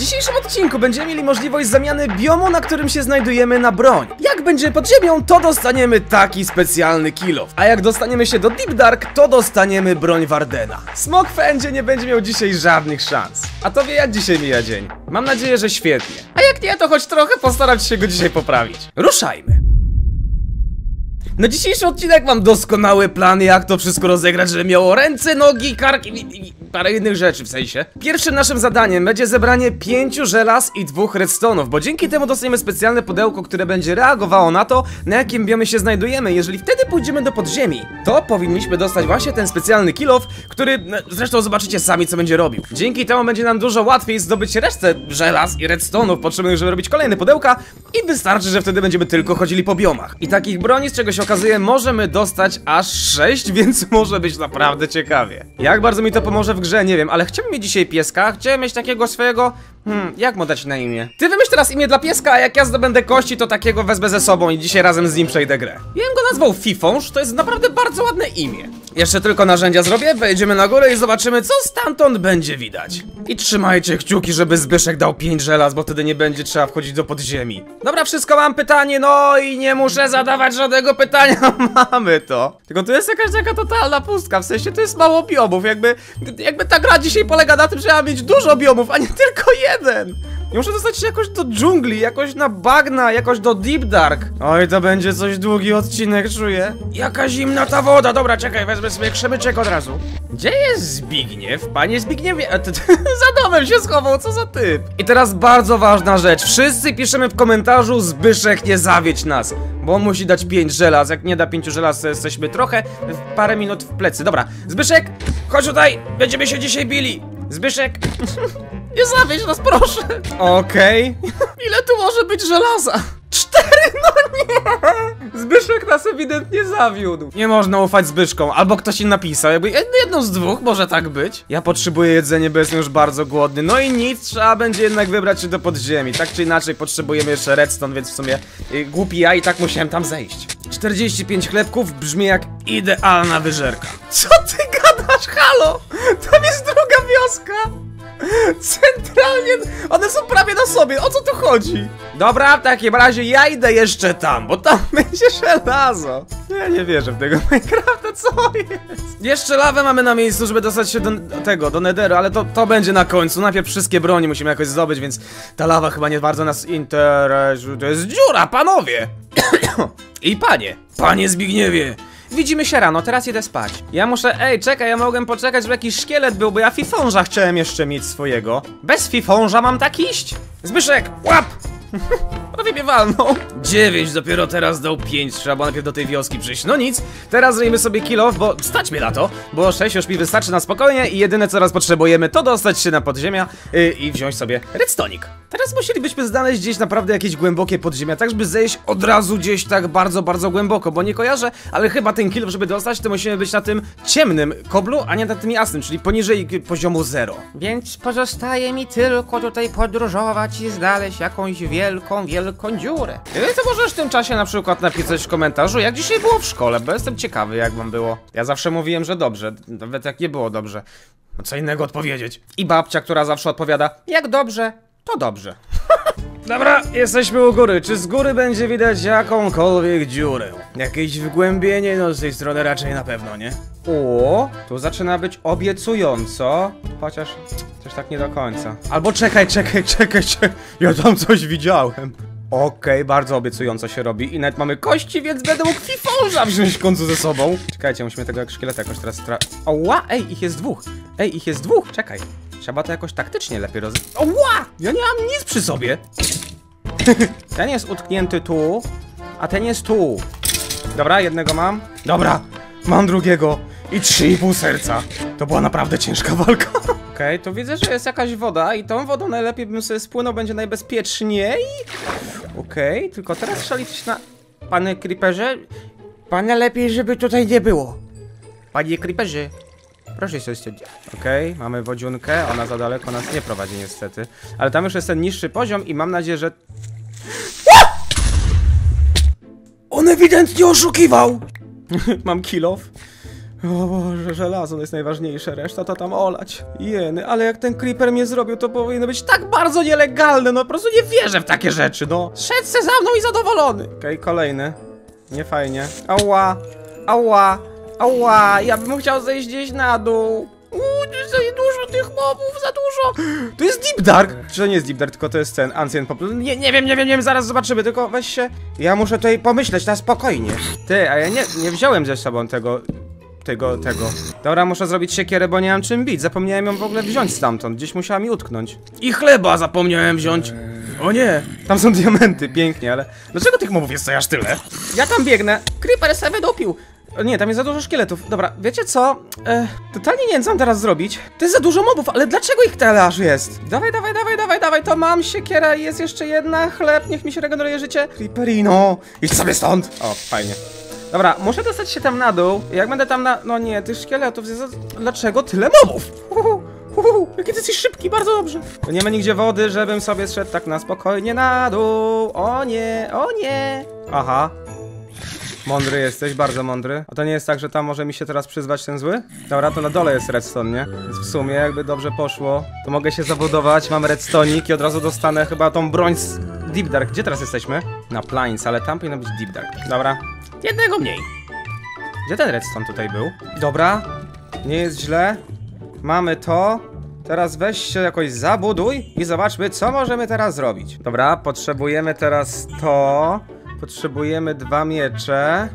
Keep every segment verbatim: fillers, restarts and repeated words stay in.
W dzisiejszym odcinku będziemy mieli możliwość zamiany biomu, na którym się znajdujemy, na broń. Jak będziemy pod ziemią, to dostaniemy taki specjalny kilof. A jak dostaniemy się do Deep Dark, to dostaniemy broń Wardena. Smok Fędzie nie będzie miał dzisiaj żadnych szans. A tobie jak dzisiaj mija dzień? Mam nadzieję, że świetnie. A jak nie, to choć trochę postaram się go dzisiaj poprawić. Ruszajmy! Na dzisiejszy odcinek mam doskonały plan, jak to wszystko rozegrać, żeby miało ręce, nogi, karki i, i parę innych rzeczy w sensie. Pierwszym naszym zadaniem będzie zebranie pięciu żelaz i dwóch redstone'ów, bo dzięki temu dostaniemy specjalne pudełko, które będzie reagowało na to, na jakim biomie się znajdujemy. Jeżeli wtedy pójdziemy do podziemi, to powinniśmy dostać właśnie ten specjalny kilof, który zresztą zobaczycie sami, co będzie robił. Dzięki temu będzie nam dużo łatwiej zdobyć resztę żelaz i redstone'ów potrzebnych, żeby robić kolejne pudełka, i wystarczy, że wtedy będziemy tylko chodzili po biomach. I takich broni, z czego się okazuje, możemy dostać aż sześć, więc może być naprawdę ciekawie. Jak bardzo mi to pomoże w grze, nie wiem, ale chciałbym mieć dzisiaj pieska, chciałem mieć takiego swojego... Hmm, jak mu dać na imię? Ty wymyśl teraz imię dla pieska, a jak ja zdobędę kości, to takiego wezmę ze sobą i dzisiaj razem z nim przejdę grę. Ja bym go nazwał Fifąż, to jest naprawdę bardzo ładne imię. Jeszcze tylko narzędzia zrobię, wejdziemy na górę i zobaczymy, co stamtąd będzie widać. I trzymajcie kciuki, żeby Zbyszek dał pięć żelaz, bo wtedy nie będzie trzeba wchodzić do podziemi. Dobra, wszystko mam pytanie, no i nie muszę zadawać żadnego pytania, mamy to. Tylko tu jest jakaś taka totalna pustka, w sensie to jest mało biomów, jakby, jakby ta gra dzisiaj polega na tym, że trzeba mieć dużo biomów, a nie tylko jeden. Jeden. Muszę dostać się jakoś do dżungli, jakoś na bagna, jakoś do Deep Dark. Oj, to będzie coś długi odcinek, czuję. Jaka zimna ta woda. Dobra, czekaj, wezmę sobie krzemyczek od razu. Gdzie jest Zbigniew? Panie Zbigniewie, za domem się schował, co za typ. I teraz bardzo ważna rzecz. Wszyscy piszemy w komentarzu: Zbyszek, nie zawiedź nas, bo on musi dać pięć żelaz. Jak nie da pięciu żelaz, to jesteśmy trochę w parę minut w plecy. Dobra, Zbyszek, chodź tutaj, będziemy się dzisiaj bili. Zbyszek, nie zawieź nas, proszę. Okej. Okay. Ile tu może być żelaza? Cztery? No nie! Zbyszek nas ewidentnie zawiódł. Nie można ufać Zbyszkom, albo ktoś im napisał, jakby jedną z dwóch może tak być. Ja potrzebuję jedzenia, bo jestem już bardzo głodny. No i nic, trzeba będzie jednak wybrać się do podziemi. Tak czy inaczej potrzebujemy jeszcze redstone, więc w sumie yy, głupi ja i tak musiałem tam zejść. czterdzieści pięć chlebków brzmi jak idealna wyżerka. Co ty gadasz, halo? Tam jest druga wioska! Centralnie, one są prawie na sobie, o co tu chodzi? Dobra, w takim razie ja idę jeszcze tam, bo tam będzie żelazo. Ja nie wierzę w tego Minecrafta, co jest? Jeszcze lawę mamy na miejscu, żeby dostać się do tego, do Netheru, ale to, to będzie na końcu. Najpierw wszystkie broni musimy jakoś zdobyć, więc ta lawa chyba nie bardzo nas interesuje. To jest dziura, panowie! I panie, panie Zbigniewie! Widzimy się rano, teraz idę spać. Ja muszę, ej, czekaj, ja mogłem poczekać, żeby jakiś szkielet był, bo ja Fifąża chciałem jeszcze mieć swojego. Bez Fifąża mam tak iść? Zbyszek, łap! Prawie mnie walną. dziewięć, dopiero teraz dał pięć, trzeba było najpierw do tej wioski przyjść. No nic, teraz zrobimy sobie kilof, bo stać mnie na to, bo sześć już mi wystarczy na spokojnie i jedyne co teraz potrzebujemy, to dostać się na podziemia yy, i wziąć sobie redstonik. Teraz musielibyśmy znaleźć gdzieś naprawdę jakieś głębokie podziemia, tak żeby zejść od razu gdzieś tak bardzo, bardzo głęboko, bo nie kojarzę, ale chyba ten kilof, żeby dostać, to musimy być na tym ciemnym koblu, a nie na tym jasnym, czyli poniżej poziomu zero. Więc pozostaje mi tylko tutaj podróżować i znaleźć jakąś wielką, wielką dziurę. To możesz w tym czasie na przykład napisać coś w komentarzu, jak dzisiaj było w szkole, bo jestem ciekawy, jak wam było. Ja zawsze mówiłem, że dobrze, nawet jak nie było dobrze. No co innego odpowiedzieć. I babcia, która zawsze odpowiada, jak dobrze, to dobrze. Dobra, jesteśmy u góry. Czy z góry będzie widać jakąkolwiek dziurę? Jakieś wgłębienie, no z tej strony raczej na pewno, nie? O, tu zaczyna być obiecująco, chociaż też tak nie do końca. Albo czekaj, czekaj, czekaj, czekaj. Ja tam coś widziałem. Okej, okay, bardzo obiecująco się robi i nawet mamy kości, więc będę mógł Fifąża wziąć w końcu ze sobą. Czekajcie, musimy tego jak szkieleta jakoś teraz tra... Oła, ej, ich jest dwóch. Ej, ich jest dwóch, czekaj. Trzeba to jakoś taktycznie lepiej roz... Oła, ja nie mam nic przy sobie. Ten jest utknięty tu, a ten jest tu. Dobra, jednego mam. Dobra, mam drugiego. I trzy i pół serca. To była naprawdę ciężka walka. Okej, okay, tu widzę, że jest jakaś woda i tą wodą najlepiej bym sobie spłynął, będzie najbezpieczniej. Okej, okay, tylko teraz trzeba liczyć na... Panie Creeperze, pana lepiej, żeby tutaj nie było. Panie Creeperze, proszę się odstąpić. Okej, okay, mamy wodziunkę, ona za daleko nas nie prowadzi niestety. Ale tam już jest ten niższy poziom i mam nadzieję, że... On ewidentnie oszukiwał! Mam kilof. O Boże, żelazo to jest najważniejsze, reszta to tam olać. Jeny, ale jak ten creeper mnie zrobił, to powinno być tak bardzo nielegalne, no po prostu nie wierzę w takie rzeczy, no. Szedł se za mną i zadowolony. Okej, okay, kolejny. Nie fajnie. Ała, ała, ała, ja bym chciał zejść gdzieś na dół. Uuu, za dużo tych mobów, za dużo. To jest Deep Dark. Czy to nie jest Deep Dark, tylko to jest ten Ancient Pop. Nie, nie wiem, nie wiem, nie wiem, zaraz zobaczymy, tylko weź się. Ja muszę tutaj pomyśleć na spokojnie. Ty, a ja nie, nie wziąłem ze sobą tego... Tego, tego. Dobra, muszę zrobić siekierę, bo nie mam czym bić. Zapomniałem ją w ogóle wziąć stamtąd. Gdzieś musiała mi utknąć. I chleba zapomniałem wziąć. O nie! Tam są diamenty, pięknie, ale... Dlaczego tych mobów jest co aż tyle? Ja tam biegnę. Creeper se wydupił. Nie, tam jest za dużo szkieletów. Dobra, wiecie co? Ech, totalnie nie wiem, co mam teraz zrobić. To jest za dużo mobów, ale dlaczego ich tyle aż jest? Dawaj, dawaj, dawaj, dawaj, dawaj, to mam siekiera i jest jeszcze jedna. Chleb, niech mi się regeneruje życie. Creeperino, idź sobie stąd. O, fajnie. Dobra, muszę dostać się tam na dół. Jak będę tam na... No nie, tych szkieletów jest... Dlaczego tyle mobów? Uhuhu, uhuhu, jaki ty jesteś szybki, bardzo dobrze. Nie ma nigdzie wody, żebym sobie zszedł tak na spokojnie na dół. O nie, o nie. Aha. Mądry jesteś, bardzo mądry. A to nie jest tak, że tam może mi się teraz przyzwać ten zły? Dobra, to na dole jest redstone, nie? Więc w sumie jakby dobrze poszło, to mogę się zabudować, mam redstonik i od razu dostanę chyba tą broń z Deep Dark. Gdzie teraz jesteśmy? Na Plains, ale tam powinno być Deep Dark. Dobra. Jednego mniej. Gdzie ten redstone tutaj był? Dobra, nie jest źle. Mamy to. Teraz weź się jakoś zabuduj i zobaczmy, co możemy teraz zrobić. Dobra, potrzebujemy teraz to. Potrzebujemy dwa miecze.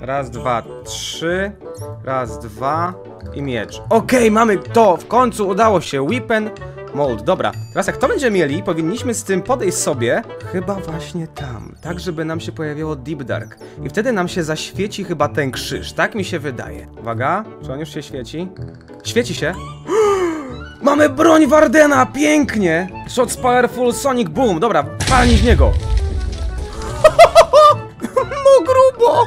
Raz, dwa, trzy. Raz, dwa i miecz. Okej, okay, mamy to! W końcu udało się. Weapon Mold, dobra. Teraz jak to będziemy mieli, powinniśmy z tym podejść sobie chyba właśnie tam, tak żeby nam się pojawiało Deep Dark. I wtedy nam się zaświeci chyba ten krzyż, tak mi się wydaje. Uwaga, czy on już się świeci? Świeci się! Mamy broń Wardena, pięknie! Shots Powerful Sonic Boom, dobra, palnij w niego! No grubo!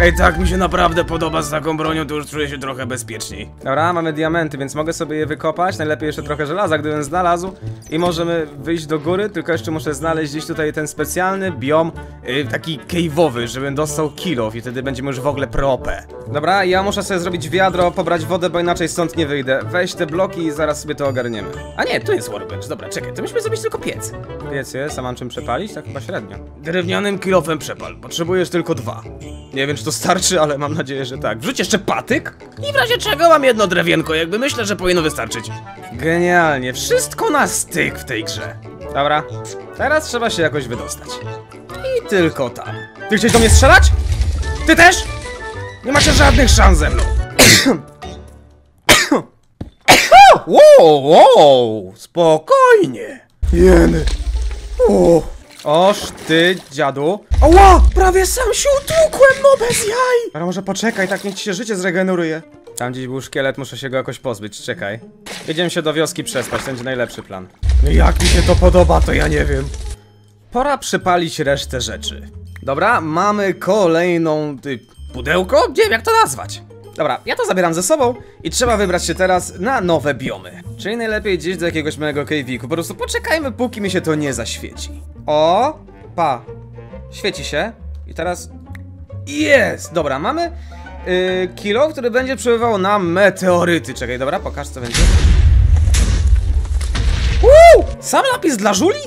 Ej, tak mi się naprawdę podoba z taką bronią, to już czuję się trochę bezpieczniej. Dobra, mamy diamenty, więc mogę sobie je wykopać. Najlepiej jeszcze trochę żelaza, gdybym znalazł. I możemy wyjść do góry, tylko jeszcze muszę znaleźć gdzieś tutaj ten specjalny biom, yy, taki cave'owy, żebym dostał kilof i wtedy będziemy już w ogóle propę. Dobra, ja muszę sobie zrobić wiadro, pobrać wodę, bo inaczej stąd nie wyjdę. Weź te bloki i zaraz sobie to ogarniemy. A nie, tu jest workbench, dobra, czekaj, to musimy zrobić tylko piec. Piec jest, a mam czym przepalić? Tak chyba średnio. Drewnianym kilofem przepal, potrzebujesz tylko dwa. Nie wiem, czy to starczy, ale mam nadzieję, że tak. Wrzuć jeszcze patyk i w razie czego mam jedno drewienko, jakby myślę, że powinno wystarczyć. Genialnie, wszystko na styk w tej grze. Dobra, teraz trzeba się jakoś wydostać. I tylko tam. Ty chciałeś do mnie strzelać? Ty też? Nie macie żadnych szans ze mną. Wow, wow, spokojnie. Jeny. O. Oż ty, dziadu. Oła! Prawie sam się utłukłem, no bez jaj! Ale może poczekaj, tak niech ci się życie zregeneruje. Tam gdzieś był szkielet, muszę się go jakoś pozbyć, czekaj. Jedziemy się do wioski przespać, to będzie najlepszy plan. Jak mi się to podoba, to ja nie wiem. Pora przypalić resztę rzeczy. Dobra, mamy kolejną... Ty, pudełko? Nie wiem, jak to nazwać. Dobra, ja to zabieram ze sobą i trzeba wybrać się teraz na nowe biomy. Czyli najlepiej gdzieś do jakiegoś mojego kejwiku. Po prostu poczekajmy, póki mi się to nie zaświeci. O, pa. Świeci się. I teraz... Jest! Dobra, mamy yy, kilo, który będzie przebywał na meteoryty. Czekaj, dobra, pokaż co będzie. Uuu! Sam lapis dla żuli?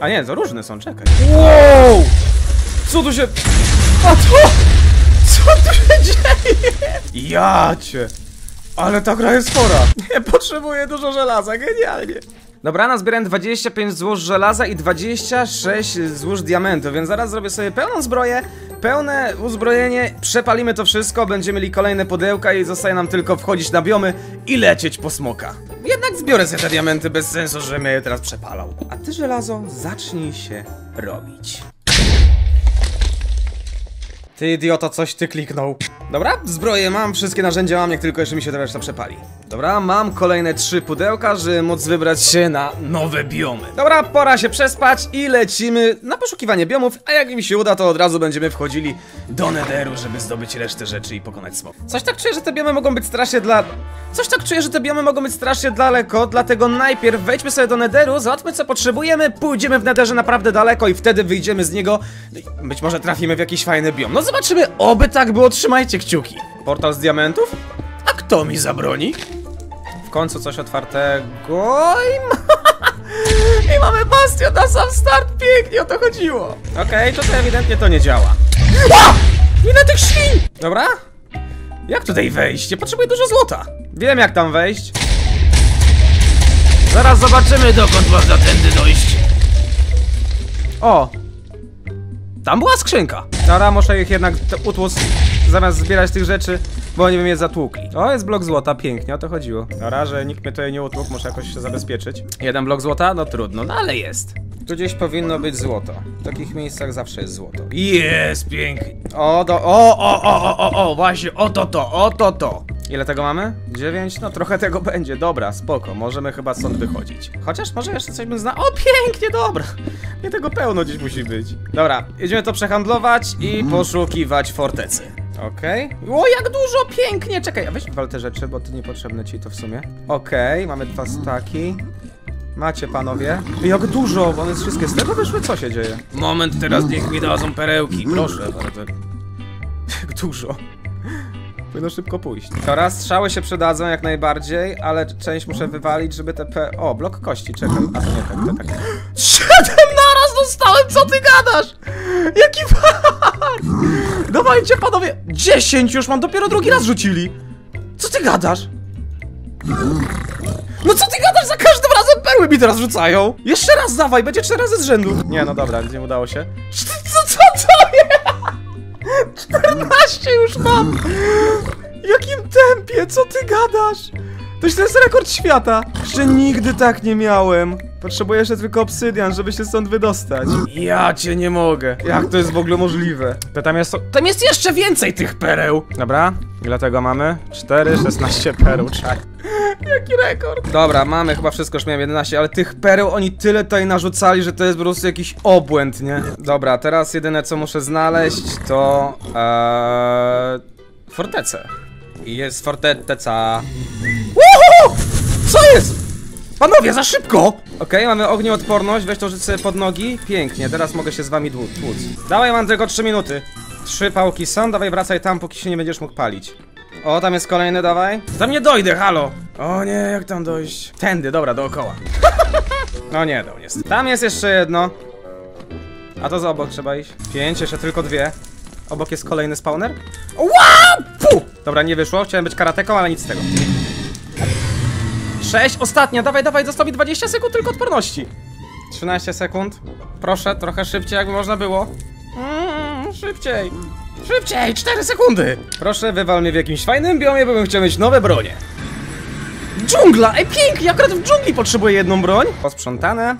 A nie, to różne są, czekaj. Wow! Co tu się... A to... Co tu się dzieje? Ja cię! Ale ta gra jest chora. Nie potrzebuję dużo żelaza, genialnie. Dobra, nazbierałem dwadzieścia pięć złóż żelaza i dwadzieścia sześć złóż diamentów, więc zaraz zrobię sobie pełną zbroję, pełne uzbrojenie, przepalimy to wszystko, będziemy mieli kolejne pudełka i zostaje nam tylko wchodzić na biomy i lecieć po smoka. Jednak zbiorę sobie te diamenty, bez sensu, żebym je teraz przepalał. A ty, żelazo, zacznij się robić. Ty idioto, coś ty kliknął. Dobra, zbroję mam, wszystkie narzędzia mam, jak tylko jeszcze mi się to reszta przepali. Dobra, mam kolejne trzy pudełka, żeby móc wybrać się na nowe biomy. Dobra, pora się przespać i lecimy na poszukiwanie biomów, a jak mi się uda, to od razu będziemy wchodzili do Netheru, żeby zdobyć resztę rzeczy i pokonać smoka. Coś tak czuję, że te biomy mogą być strasznie dla... Coś tak czuję, że te biomy mogą być strasznie daleko, dlatego najpierw wejdźmy sobie do Netheru, załatwmy co potrzebujemy, pójdziemy w Netherze naprawdę daleko i wtedy wyjdziemy z niego. Być może trafimy w jakiś fajny biom. No zobaczymy, oby tak było, trzymajcie kciuki. Portal z diamentów? A kto mi zabroni? W końcu coś otwartego i, ma... I mamy bastion na sam start, pięknie, o to chodziło. Okej, okay, tutaj ewidentnie to nie działa. A! Nie na tych świń! Dobra? Jak tutaj wejść? Ja potrzebuję dużo złota. Wiem jak tam wejść. Zaraz zobaczymy dokąd można tędy dojść. O! Tam była skrzynka. Dobra, muszę ich jednak utłuc, zamiast zbierać tych rzeczy, bo oni by mnie zatłukli. O, jest blok złota, pięknie, o to chodziło. Dobra, że nikt mnie tutaj nie utłukł, muszę jakoś się zabezpieczyć. Jeden blok złota? No trudno, no ale jest. Tu gdzieś powinno być złoto. W takich miejscach zawsze jest złoto. Jest, pięknie. O, do, o, o, o, o, o, o, właśnie, o to, to, o to, to. Ile tego mamy? dziewięć? No trochę tego będzie, dobra, spoko, możemy chyba stąd wychodzić. Chociaż może jeszcze coś bym znał. O, pięknie, dobra. Nie tego pełno gdzieś musi być. Dobra, jedziemy to przehandlować i poszukiwać fortecy. Okej. Okay. O, jak dużo, pięknie, czekaj, a weź wal te rzeczy, bo to niepotrzebne ci to w sumie. Okej, okay, mamy dwa staki. Macie panowie. Jak dużo, bo one wszystkie z tego wyszły, co się dzieje? Moment, teraz niech mi dadzą perełki, proszę bardzo. Jak dużo. Powinno szybko pójść. Teraz strzały się przydadzą jak najbardziej, ale część muszę wywalić, żeby te pe... O, blok kości, czekam. A to nie, tak, to tak. Siedem naraz dostałem, co ty gadasz? Jaki fart! Dawajcie panowie, dziesięć już mam, dopiero drugi raz rzucili. Co ty gadasz? No co ty gadasz, za każdym razem perły mi teraz rzucają. Jeszcze raz dawaj, będzie cztery razy z rzędu. Nie, no dobra, nie udało się. Co, co to jest? czternaście już mam! W jakim tempie? Co ty gadasz? Toś to jest rekord świata! Jeszcze nigdy tak nie miałem. Potrzebuję jeszcze tylko obsydian, żeby się stąd wydostać. Ja cię nie mogę. Jak to jest w ogóle możliwe? To tam jest... Tam jest jeszcze więcej tych pereł! Dobra, ile tego mamy? cztery, szesnaście pereł, czak. Jaki rekord? Dobra, mamy chyba wszystko, już miałem jedenaście, ale tych pereł oni tyle tutaj narzucali, że to jest po prostu jakiś obłęd, nie? Dobra, teraz jedyne co muszę znaleźć to... Ee, fortecę. I jest forteca. Uhu! Co jest? Panowie, za szybko! Okej, okay, mamy ognioodporność, weź to rzuć sobie pod nogi. Pięknie, teraz mogę się z wami tłuc. Dawaj, mam tylko trzy minuty. Trzy pałki są, dawaj wracaj tam, póki się nie będziesz mógł palić. O, tam jest kolejny, dawaj. Tam nie dojdę, halo! O nie, jak tam dojść? Tędy, dobra, dookoła. No nie, dał niestety. Tam jest jeszcze jedno. A to za obok trzeba iść. Pięć, jeszcze tylko dwie. Obok jest kolejny spawner. Wow! Puh! Dobra, nie wyszło, chciałem być karateką, ale nic z tego. Sześć, ostatnia, dawaj, dawaj, został mi dwadzieścia sekund tylko odporności. Trzynaście sekund. Proszę, trochę szybciej, jakby można było. Mm, szybciej. Szybciej, cztery sekundy! Proszę, wywal mnie w jakimś fajnym biomie, bo bym chciał mieć nowe bronie. Dżungla! Ej, pięknie! Akurat w dżungli potrzebuję jedną broń. Posprzątane.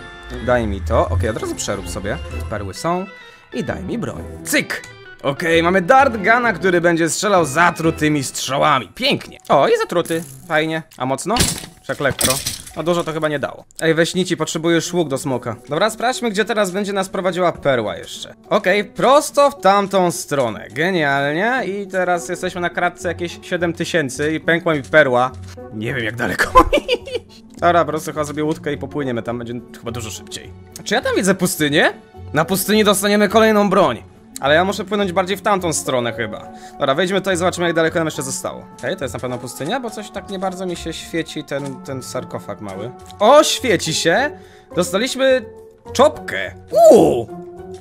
Daj mi to. Okej, okay, od razu przerób sobie. Perły są. I daj mi broń. Cyk! Okej, okay, mamy dart gana, który będzie strzelał zatrutymi strzałami. Pięknie. O, i zatruty. Fajnie. A mocno? Wszak lekko. A dużo to chyba nie dało. Ej, weź nici, potrzebujesz łuk do smoka. Dobra, sprawdźmy, gdzie teraz będzie nas prowadziła perła jeszcze. Okej, okay, prosto w tamtą stronę. Genialnie. I teraz jesteśmy na kratce jakieś siedem tysięcy i pękła mi perła. Nie wiem, jak daleko iść. Dobra, po prostu chyba zrobię łódkę i popłyniemy tam. Będzie chyba dużo szybciej. Czy ja tam widzę pustynię? Na pustyni dostaniemy kolejną broń. Ale ja muszę płynąć bardziej w tamtą stronę chyba. Dobra, wejdźmy tutaj, zobaczymy jak daleko nam jeszcze zostało. Ej, to jest na pewno pustynia, bo coś tak nie bardzo mi się świeci ten, ten sarkofag mały. O, świeci się! Dostaliśmy czopkę. Uuu!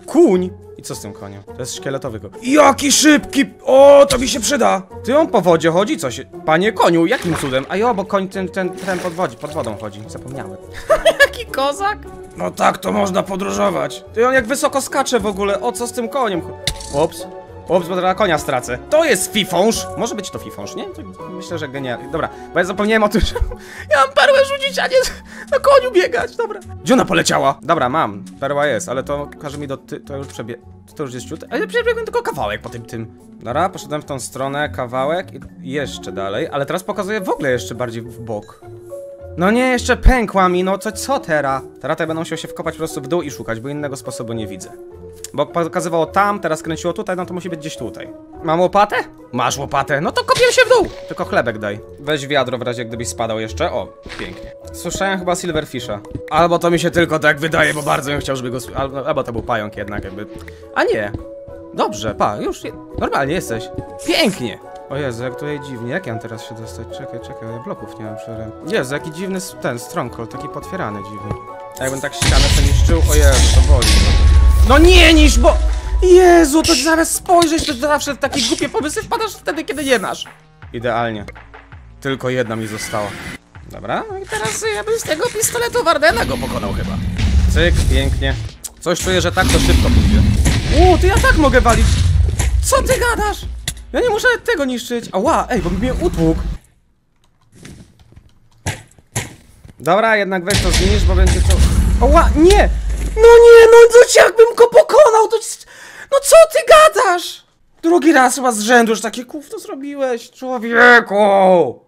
Kuń! I co z tym koniem? To jest szkieletowy koń. Jaki szybki! O, to mi się przyda! Ty on po wodzie chodzi? Co się... Panie koniu, jakim cudem? A jo, bo koń ten, ten, ten pod, wodzie, pod wodą chodzi. Zapomniałem. Jaki kozak! No tak, to można podróżować. Ty on jak wysoko skacze w ogóle, o co z tym koniem? Ops, Ups, bo teraz konia stracę. To jest Fifąż! Może być to Fifąż, nie? Myślę, że genialnie. Dobra, bo ja zapomniałem o tym, że ja mam perłę rzucić, a nie na koniu biegać, dobra. Gdzie ona poleciała? Dobra, mam. Perła jest, ale to każe mi do... Ty... To już przebie... To już jest ciut. Ale ja przebiegłem tylko kawałek po tym tym. Dobra, poszedłem w tą stronę, kawałek i jeszcze dalej, ale teraz pokazuję w ogóle jeszcze bardziej w bok. No nie, jeszcze pękła mi, no co, co teraz? Teraz te będą musiał się wkopać po prostu w dół i szukać, bo innego sposobu nie widzę. Bo pokazywało tam, teraz kręciło tutaj, no to musi być gdzieś tutaj. Mam łopatę? Masz łopatę, no to kopię się w dół! Tylko chlebek daj. Weź wiadro w razie gdybyś spadał jeszcze, o, pięknie. Słyszałem chyba Silverfisha. Albo to mi się tylko tak wydaje, bo bardzo bym chciał, żeby go... Albo, albo to był pająk jednak jakby... A nie! Dobrze, pa, już je... normalnie jesteś. Pięknie! O Jezu, jak tutaj dziwnie, jak ja mam teraz się dostać? Czekaj, czekaj, ja bloków nie mam przerę. Jezu, jaki dziwny ten stronghold, taki potwierany dziwny. A jakbym tak ścianę to niszczył, o Jezu, to boli. No nie niż, bo... Jezu, to zaraz spojrzeć, to zawsze w takie głupie pomysły wpadasz wtedy, kiedy nie masz. Idealnie. Tylko jedna mi została. Dobra, no i teraz ja bym z tego pistoletu Wardena go pokonał chyba. Cyk, pięknie. Coś czuję, że tak to szybko pójdzie. Uuu, to ja tak mogę walić. Co ty gadasz? Ja nie muszę tego niszczyć. Ała, ej, bo mnie utłukł. Dobra, jednak weź to zniszcz, bo będzie to... Ała, nie! No nie, no to jakbym go pokonał, to... No co ty gadasz? Drugi raz chyba z rzędu już takie kufno zrobiłeś, człowieku!